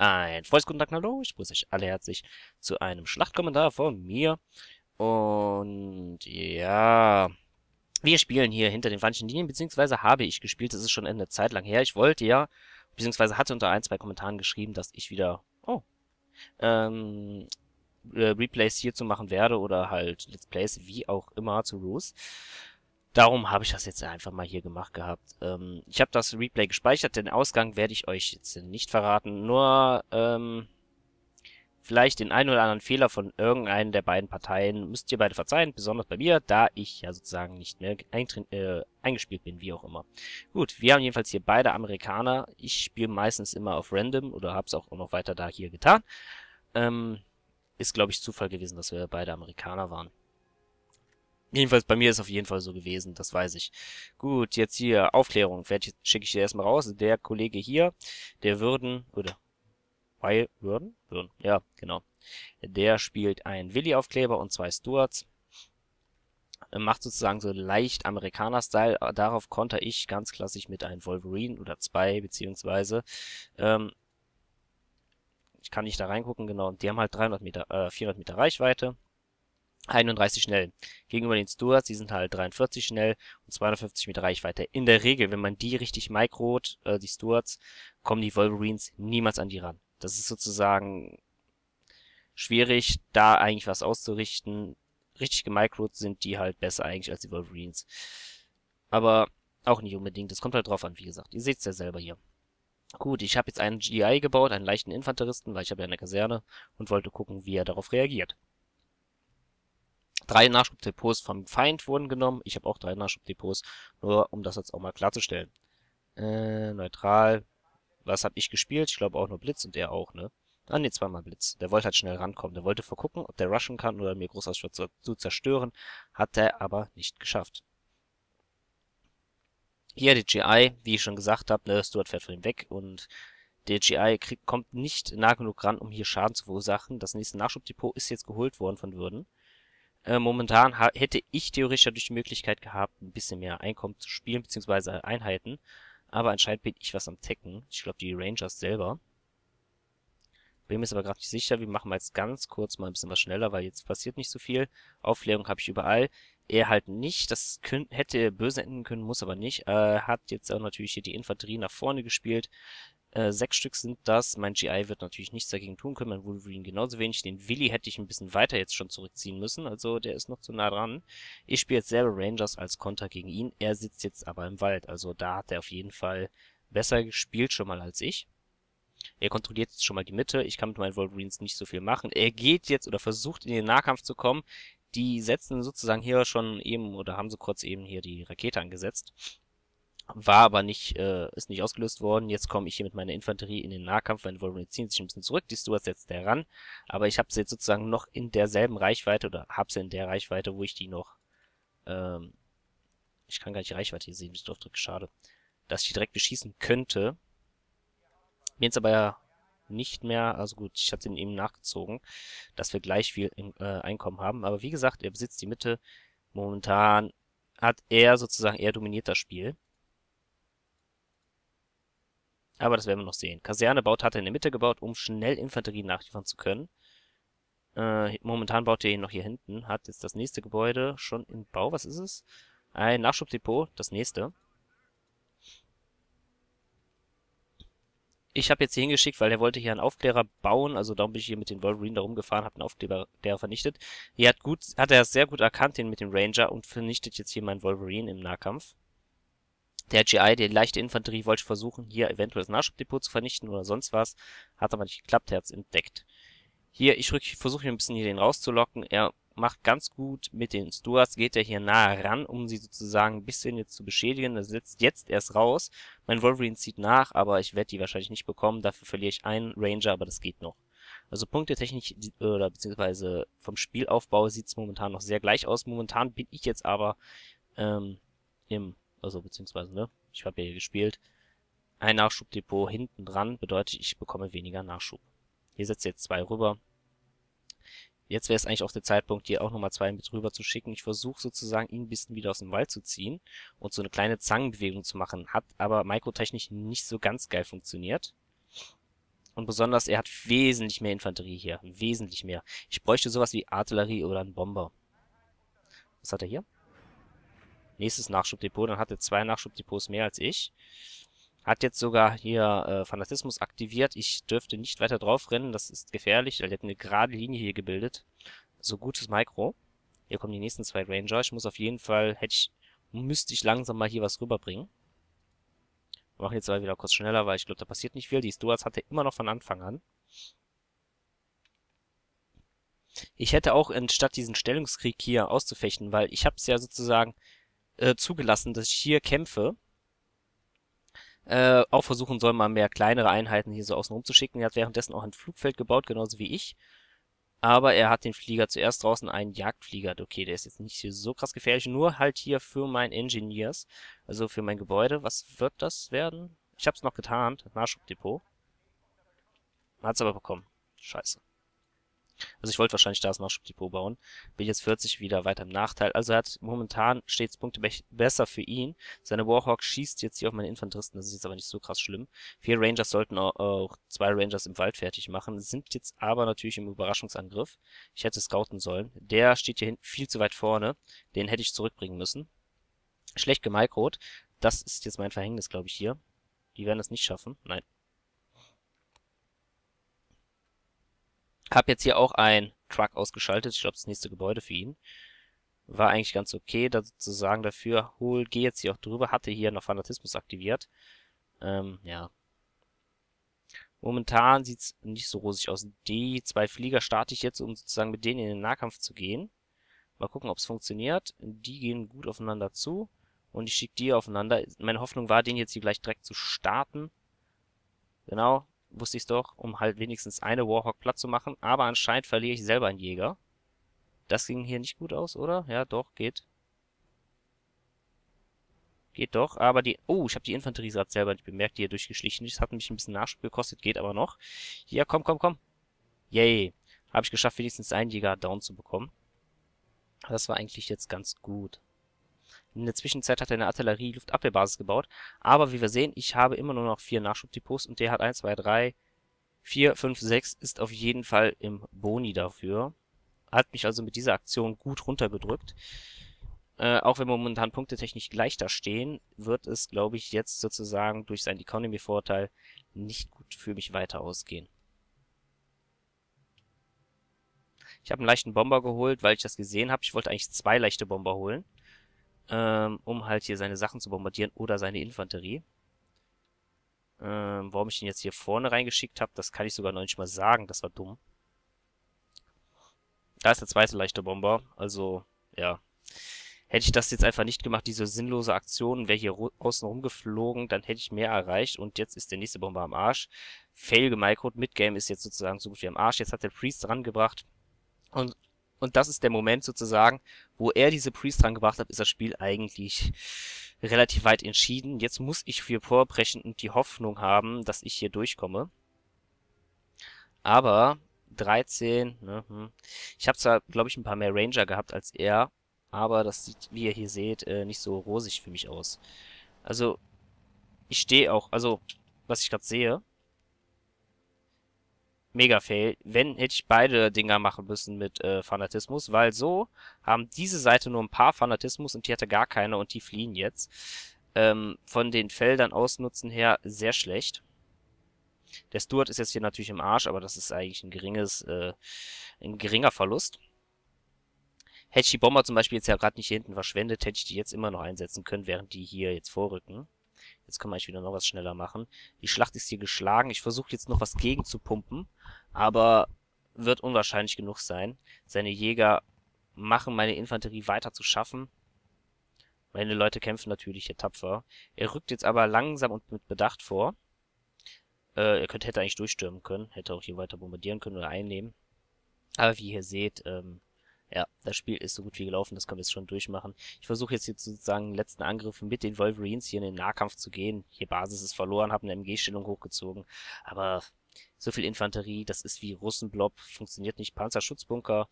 Ein frohes guten Tag, hallo, ich grüße euch alle herzlich zu einem Schlachtkommentar von mir. Und ja, wir spielen hier hinter den feindlichen Linien, beziehungsweise habe ich gespielt, das ist schon eine Zeit lang her. Ich wollte ja, beziehungsweise hatte unter ein, zwei Kommentaren geschrieben, dass ich wieder, Replays hierzu machen werde oder halt Let's Plays, wie auch immer, zu Rules. Darum habe ich das jetzt einfach mal hier gemacht gehabt. Ich habe das Replay gespeichert, den Ausgang werde ich euch jetzt nicht verraten. Nur vielleicht den einen oder anderen Fehler von irgendeinen der beiden Parteien müsst ihr beide verzeihen, besonders bei mir, da ich ja sozusagen nicht mehr eingespielt bin, wie auch immer. Gut, wir haben jedenfalls hier beide Amerikaner. Ich spiele meistens immer auf Random oder habe es auch noch weiter da hier getan. Ist, glaube ich, Zufall gewesen, dass wir beide Amerikaner waren. Jedenfalls, bei mir ist auf jeden Fall so gewesen, das weiß ich. Gut, jetzt hier, Aufklärung, schicke ich hier erstmal raus. Der Kollege hier, der Würden, ja, genau. Der spielt einen Willi-Aufklecker und zwei Stuarts. Macht sozusagen so leicht Amerikaner-Style. Darauf konter ich ganz klassisch mit einem Wolverine oder zwei, beziehungsweise, ich kann nicht da reingucken, genau. Die haben halt 400 Meter Reichweite. 31 schnell. Gegenüber den Stuarts, die sind halt 43 schnell und 250 Meter Reichweite. In der Regel, wenn man die richtig microt, die Stuarts, kommen die Wolverines niemals an die ran. Das ist sozusagen schwierig, da eigentlich was auszurichten. Richtig gemicrot sind die halt besser eigentlich als die Wolverines. Aber auch nicht unbedingt. Das kommt halt drauf an, wie gesagt. Ihr seht es ja selber hier. Gut, ich habe jetzt einen GI gebaut, einen leichten Infanteristen, weil ich habe ja eine Kaserne und wollte gucken, wie er darauf reagiert. 3 Nachschubdepots vom Feind wurden genommen. Ich habe auch 3 Nachschubdepots, nur um das jetzt auch mal klarzustellen. Neutral. Was habe ich gespielt? Ich glaube auch nur Blitz und er auch, ne? Ah, ne, zweimal Blitz. Der wollte halt schnell rankommen. Der wollte vergucken, ob der rushen kann oder mir großartig zu zerstören. Hat er aber nicht geschafft. Hier die GI, wie ich schon gesagt habe, ne, Stuart fährt von ihm weg und der GI kommt nicht nah genug ran, um hier Schaden zu verursachen. Das nächste Nachschubdepot ist jetzt geholt worden von Würden. Momentan hätte ich theoretisch natürlich die Möglichkeit gehabt, ein bisschen mehr Einkommen zu spielen, beziehungsweise Einheiten. Aber anscheinend bin ich was am Tacken. Ich glaube, die Rangers selber. Bin mir jetzt aber gerade nicht sicher. Wir machen mal jetzt ganz kurz mal ein bisschen was schneller, weil jetzt passiert nicht so viel. Aufklärung habe ich überall. Er halt nicht. Das hätte böse enden können, muss aber nicht. Hat jetzt auch natürlich hier die Infanterie nach vorne gespielt. 6 Stück sind das. Mein GI wird natürlich nichts dagegen tun können. Mein Wolverine genauso wenig. Den Willi hätte ich ein bisschen weiter jetzt schon zurückziehen müssen. Also der ist noch zu nah dran. Ich spiele jetzt selber Rangers als Konter gegen ihn. Er sitzt jetzt aber im Wald. Also da hat er auf jeden Fall besser gespielt schon mal als ich. Er kontrolliert jetzt schon mal die Mitte. Ich kann mit meinen Wolverines nicht so viel machen. Er geht jetzt oder versucht in den Nahkampf zu kommen. Die setzen sozusagen hier schon eben oder haben so kurz eben hier die Rakete angesetzt. War aber nicht, ist nicht ausgelöst worden. Jetzt komme ich hier mit meiner Infanterie in den Nahkampf. Meine Wolverine ziehen sich ein bisschen zurück. Die Stuarts setzt der ran. Aber ich habe sie jetzt sozusagen noch in derselben Reichweite oder habe sie in der Reichweite, wo ich die noch, ich kann gar nicht die Reichweite hier sehen, das ist doch schade, dass ich die direkt beschießen könnte. Mir jetzt aber ja nicht mehr, also gut, ich habe den eben nachgezogen, dass wir gleich viel Einkommen haben. Aber wie gesagt, er besitzt die Mitte. Momentan hat er sozusagen, er dominiert das Spiel. Aber das werden wir noch sehen. Kaserne baut, hat er in der Mitte gebaut, um schnell Infanterie nachliefern zu können. Momentan baut er ihn noch hier hinten. Hat jetzt das nächste Gebäude schon im Bau. Was ist es? Ein Nachschubdepot, das nächste. Ich habe jetzt hier hingeschickt, weil er wollte hier einen Aufklärer bauen. Also darum bin ich hier mit den Wolverine da rumgefahren, habe einen Aufklärer vernichtet. Hier hat er sehr gut erkannt, den mit dem Ranger, und vernichtet jetzt hier meinen Wolverine im Nahkampf. Der GI, die leichte Infanterie, wollte versuchen, hier eventuell das Nachschubdepot zu vernichten oder sonst was. Hat aber nicht geklappt, er hat es entdeckt. Hier, ich versuche hier ein bisschen hier den rauszulocken. Er macht ganz gut mit den Stuarts, geht er hier nahe ran, um sie sozusagen ein bisschen jetzt zu beschädigen. Er setzt jetzt erst raus. Mein Wolverine zieht nach, aber ich werde die wahrscheinlich nicht bekommen. Dafür verliere ich einen Ranger, aber das geht noch. Also punktetechnisch, oder beziehungsweise vom Spielaufbau sieht es momentan noch sehr gleich aus. Momentan bin ich jetzt aber ich habe ja hier gespielt. Ein Nachschubdepot hinten dran bedeutet, ich bekomme weniger Nachschub. Hier setzt jetzt 2 rüber. Jetzt wäre es eigentlich auch der Zeitpunkt, hier auch nochmal 2 mit rüber zu schicken. Ich versuche sozusagen, ihn ein bisschen wieder aus dem Wald zu ziehen und so eine kleine Zangenbewegung zu machen. Hat aber mikrotechnisch nicht so ganz geil funktioniert. Und besonders, er hat wesentlich mehr Infanterie hier. Wesentlich mehr. Ich bräuchte sowas wie Artillerie oder einen Bomber. Was hat er hier? Nächstes Nachschubdepot. Dann hat er 2 Nachschubdepots mehr als ich. Hat jetzt sogar hier Fanatismus aktiviert. Ich dürfte nicht weiter drauf rennen. Das ist gefährlich. Er hat eine gerade Linie hier gebildet. So gutes Micro. Hier kommen die nächsten 2 Ranger. Ich muss auf jeden Fall, müsste ich langsam mal hier was rüberbringen. Wir machen jetzt aber wieder kurz schneller, weil ich glaube, da passiert nicht viel. Die Stuarts hatte immer noch von Anfang an. Ich hätte auch, anstatt diesen Stellungskrieg hier auszufechten, weil ich habe es ja sozusagen zugelassen, dass ich hier kämpfe, auch versuchen soll, mal mehr kleinere Einheiten hier so außen rum zu schicken. Er hat währenddessen auch ein Flugfeld gebaut, genauso wie ich. Aber er hat den Flieger zuerst draußen, einen Jagdflieger. Okay, der ist jetzt nicht hier so krass gefährlich, nur halt hier für mein Engineers, also für mein Gebäude. Was wird das werden? Ich hab's noch getarnt, Nachschubdepot. Hat's aber bekommen. Scheiße. Also ich wollte wahrscheinlich da das Nachschubdepot bauen. Bin jetzt 40 wieder weiter im Nachteil. Also er hat momentan stets Punkte besser für ihn. Seine Warhawk schießt jetzt hier auf meine Infanteristen. Das ist jetzt aber nicht so krass schlimm. 4 Rangers sollten auch 2 Rangers im Wald fertig machen. Sind jetzt aber natürlich im Überraschungsangriff. Ich hätte scouten sollen. Der steht hier hinten viel zu weit vorne. Den hätte ich zurückbringen müssen. Schlecht gemicrot. Das ist jetzt mein Verhängnis, glaube ich, hier. Die werden das nicht schaffen. Nein. Hab jetzt hier auch einen Truck ausgeschaltet. Ich glaube, das nächste Gebäude für ihn war eigentlich ganz okay, da sozusagen dafür. Geh jetzt hier auch drüber. Hatte hier noch Fanatismus aktiviert. Ja. Momentan sieht's nicht so rosig aus. Die 2 Flieger starte ich jetzt, um sozusagen mit denen in den Nahkampf zu gehen. Mal gucken, ob es funktioniert. Die gehen gut aufeinander zu. Und ich schicke die aufeinander. Meine Hoffnung war, den jetzt hier gleich direkt zu starten. Genau. Wusste ich es doch, um halt wenigstens eine Warhawk platt zu machen. Aber anscheinend verliere ich selber einen Jäger. Das ging hier nicht gut aus, oder? Ja, doch, geht. Geht doch, aber die... Oh, ich habe die Infanterie gerade selber nicht bemerkt, die hier durchgeschlichen ist. Hat mich ein bisschen Nachschub gekostet, geht aber noch. Ja, komm, komm, komm. Yay. Habe ich geschafft, wenigstens einen Jäger down zu bekommen. Das war eigentlich jetzt ganz gut. In der Zwischenzeit hat er eine Artillerie-Luftabwehrbasis gebaut. Aber wie wir sehen, ich habe immer nur noch 4 Nachschubdepots und der hat 1, 2, 3, 4, 5, 6, ist auf jeden Fall im Boni dafür. Hat mich also mit dieser Aktion gut runtergedrückt. Auch wenn wir momentan punktetechnisch gleich da stehen, wird es, glaube ich, jetzt sozusagen durch seinen Economy-Vorteil nicht gut für mich weiter ausgehen. Ich habe einen leichten Bomber geholt, weil ich das gesehen habe. Ich wollte eigentlich 2 leichte Bomber holen, um halt hier seine Sachen zu bombardieren oder seine Infanterie. Warum ich ihn jetzt hier vorne reingeschickt habe, das kann ich sogar noch nicht mal sagen. Das war dumm. Da ist der 2. leichte Bomber. Also, ja. Hätte ich das jetzt einfach nicht gemacht, diese sinnlose Aktion, wäre hier außen rumgeflogen, dann hätte ich mehr erreicht. Und jetzt ist der nächste Bomber am Arsch. Fail gemicrot. Midgame ist jetzt sozusagen so gut wie am Arsch. Jetzt hat der Priest rangebracht. Und das ist der Moment sozusagen, wo er diese Priest dran gebracht hat, ist das Spiel eigentlich relativ weit entschieden. Jetzt muss ich hier vorbrechen und die Hoffnung haben, dass ich hier durchkomme. Aber 13, ich habe zwar, glaube ich, ein paar mehr Ranger gehabt als er, aber das sieht, wie ihr hier seht, nicht so rosig für mich aus. Also, ich stehe auch, also, was ich gerade sehe, Mega-Fail. Wenn, hätte ich beide Dinger machen müssen mit Fanatismus, weil so haben diese Seite nur ein paar Fanatismus und die hatte gar keine und die fliehen jetzt. Von den Feldern ausnutzen her sehr schlecht. Der Stuart ist jetzt hier natürlich im Arsch, aber das ist eigentlich ein geringer Verlust. Hätte ich die Bomber zum Beispiel jetzt ja gerade nicht hier hinten verschwendet, hätte ich die jetzt immer noch einsetzen können, während die hier jetzt vorrücken. Jetzt kann man eigentlich wieder noch was schneller machen. Die Schlacht ist hier geschlagen. Ich versuche jetzt noch was gegen zu pumpen, aber wird unwahrscheinlich genug sein. Seine Jäger machen meine Infanterie weiter zu schaffen. Meine Leute kämpfen natürlich hier tapfer. Er rückt jetzt aber langsam und mit Bedacht vor. Hätte eigentlich durchstürmen können. Hätte auch hier weiter bombardieren können oder einnehmen. Aber wie ihr seht, ja, das Spiel ist so gut wie gelaufen, das können wir jetzt schon durchmachen. Ich versuche jetzt hier sozusagen den letzten Angriff mit den Wolverines hier in den Nahkampf zu gehen. Hier Basis ist verloren, habe eine MG-Stellung hochgezogen. Aber So viel Infanterie, das ist wie Russenblob, funktioniert nicht. Panzerschutzbunker,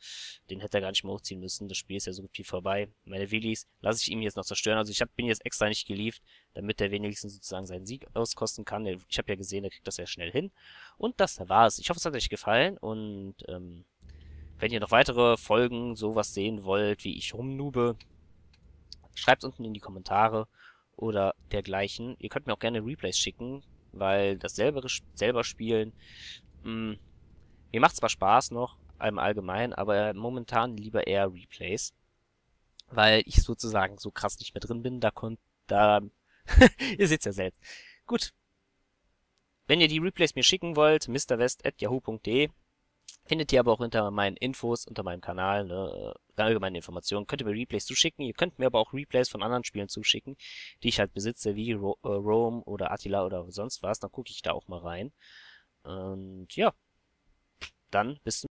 den hätte er gar nicht mehr hochziehen müssen. Das Spiel ist ja so gut wie vorbei. Meine Willis lasse ich ihm jetzt noch zerstören. Also ich bin jetzt extra nicht gelieft, damit er wenigstens sozusagen seinen Sieg auskosten kann. Ich habe ja gesehen, er kriegt das ja schnell hin. Und das war's. Ich hoffe, es hat euch gefallen. Und wenn ihr noch weitere Folgen sowas sehen wollt, wie ich rumnube, schreibt es unten in die Kommentare oder dergleichen. Ihr könnt mir auch gerne Replays schicken, weil das selber Spielen, mir macht zwar Spaß noch, im Allgemeinen, aber momentan lieber eher Replays, weil ich sozusagen so krass nicht mehr drin bin, da ihr seht's ja selbst. Gut, wenn ihr die Replays mir schicken wollt, mrwest@yahoo.de, findet ihr aber auch unter meinen Infos, unter meinem Kanal, ne, allgemeine Informationen. Könnt ihr mir Replays zuschicken, ihr könnt mir aber auch Replays von anderen Spielen zuschicken, die ich halt besitze, wie Rome oder Attila oder sonst was. Dann gucke ich da auch mal rein. Und ja, dann bis zum